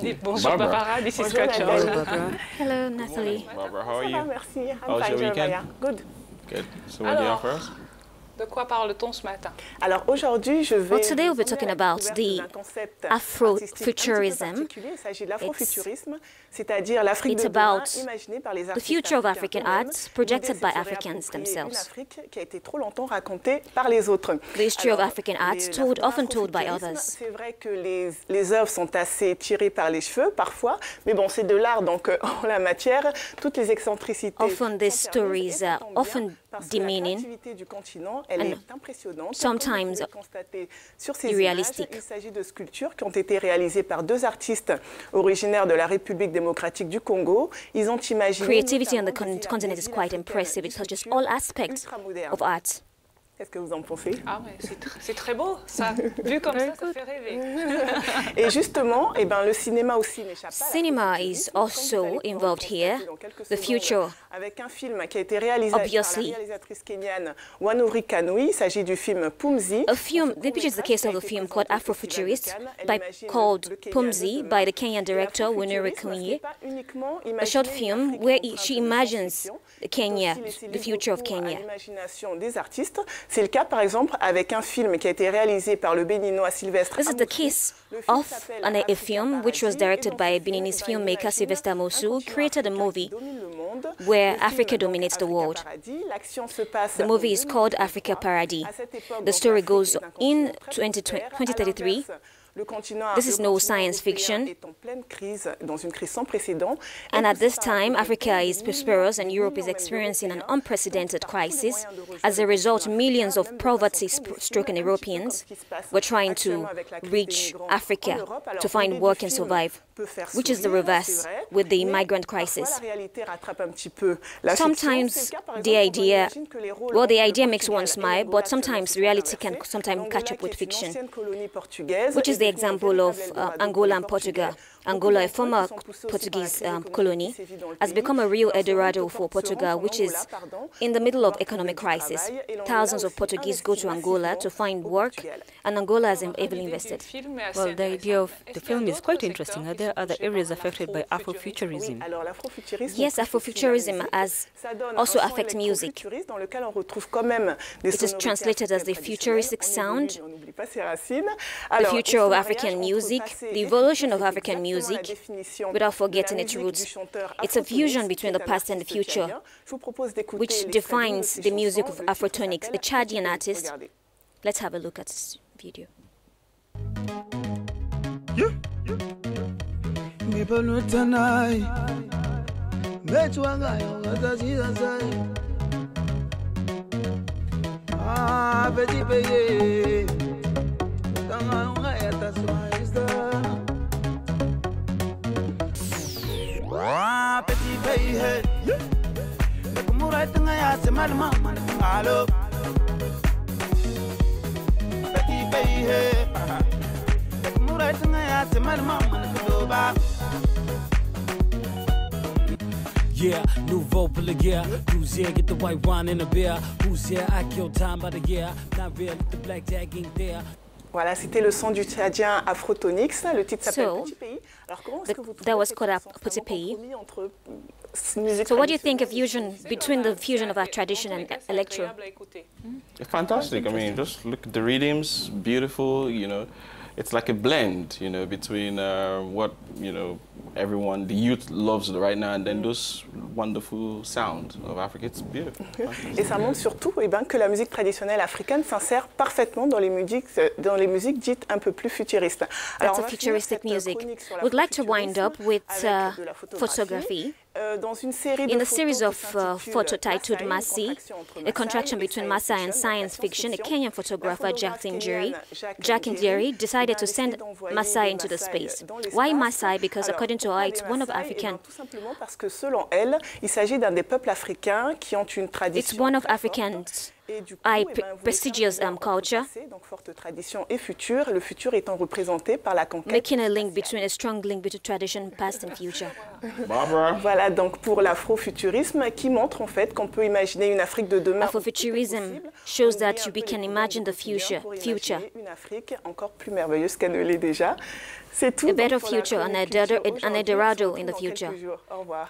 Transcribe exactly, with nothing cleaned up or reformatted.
Dites bonjour Barbara. Barbara, this is Coach. Hello, Nathalie. Barbara, how are you? Ça va, merci. How's your weekend? Good. Good. So what do you offer us? De quoi parle-t-on ce matin? Alors aujourd'hui, je vais. Well, today we'll be talking about the Afrofuturism. Il s'agit de l'afrofuturisme, c'est-à-dire l'Afrique de demain imaginée par les Africains. It's about the future of African arts projected by Africans themselves. L'Afrique qui a été trop longtemps racontée par les autres. The history of African arts told often told by others. C'est vrai que les les œuvres sont assez tirées par les cheveux parfois, mais bon, c'est de l'art, donc en la matière, toutes les excentricités. Often these stories are often demeaning. Elle est impressionnante. Sometimes sur ces images, il s'agit de sculptures qui ont été réalisées par deux artistes originaires de la République démocratique du Congo. Ils ont imaginé. Creativity on the continent is quite impressive. It touches all aspects of art. Qu'est-ce que vous en pensez? Ah ouais, c'est tr très beau, ça. Vu comme ça, ça fait rêver. Et justement, eh ben, le cinéma aussi n'échappe pas. Cinéma is also involved here. The future. Avec un film qui a été réalisé Obviously. par la réalisatrice kenyane Wanuri Kanui. Il s'agit du film Pumzi. A film. This is the case of a film called Afrofuturist, by, called Pumzi, by the Kenyan director Wanuri Kanui. A short film where she imagines Kenya, the future of Kenya. L'imagination des artistes. C'est le cas, par exemple, avec un film qui a été réalisé par le béninois Sylvestre Amosu. This is the case of an, a film which was directed by a Beninese filmmaker, Sylvestre Amosu, created a movie where Africa dominates the world. The movie is called Africa Paradis. The story goes in twenty thirty-three. This is no science fiction. And at this time, Africa is prosperous and Europe is experiencing an unprecedented crisis. As a result, millions of poverty-stricken Europeans were trying to reach Africa to find work and survive, which is the reverse with the migrant crisis. Sometimes the idea, well, the idea makes one smile, but sometimes reality can sometimes catch up with fiction, which is the example of uh, Angola and Portugal. Angola, a former Portuguese um, colony, has become a real Eldorado for Portugal, which is in the middle of economic crisis. Thousands of Portuguese go to Angola to find work, and Angola has heavily invested. Well, the idea of the film is quite interesting. Are there other areas affected by Afrofuturism? Yes, Afrofuturism has also affects music. It is translated as the futuristic sound, the future of African music, the evolution of African music, Music, without forgetting its roots. It's a fusion between the past and the future, which defines the music of Afrotonics, a Chadian artist. Let's have a look at this video. Ah, Petit Pays, hey. Le Kumura est un c'est mal, maman, allô. Petit Pays, hey. Le Kumura est un c'est mal, maman, yeah, nouveau pour le guerre. Who's here? Get the white wine and a beer. Who's here? I kill time by the gear. Not real, the black tag ain't there. Voilà, c'était le son du Tchadien Afrotonics. Le titre s'appelle Petit Pays. Alors comment est-ce que vous trouvez ce compromis entre musique traditionnelle? So what do you think of fusion between the fusion of our tradition and electro? It's fantastic. I mean, just look at the rhythms, beautiful, you know. It's like a blend, you know, between uh, what, you know, everyone, the youth loves right now, and then those wonderful sounds of Africa. It's beautiful. Et ça montre surtout eh ben, que la musique traditionnelle africaine s'insère parfaitement dans les musiques, dans les musiques dites un peu plus futuristes. Alors, that's a futuristic music. We'd like to wind up with uh, photography. In a series of uh, photo titled Maasai, a contraction between Maasai and science fiction, a Kenyan photographer, Jack Indjiri, Jack Indjiri decided to send Maasai into the space. Why Maasai? Because according to her, it's one of African. It's one of Africans. a prestigious um, culture, making a link between a strong link between tradition, past and future. Barbara. Voilà donc pour l'afrofuturisme qui montre en fait qu'on peut imaginer une Afrique de demain. Afrofuturism shows that we can imagine the future. Future. Une Afrique encore plus merveilleuse qu'elle ne l'est déjà. C'est tout. A better future, an Eldorado in the future. Au revoir.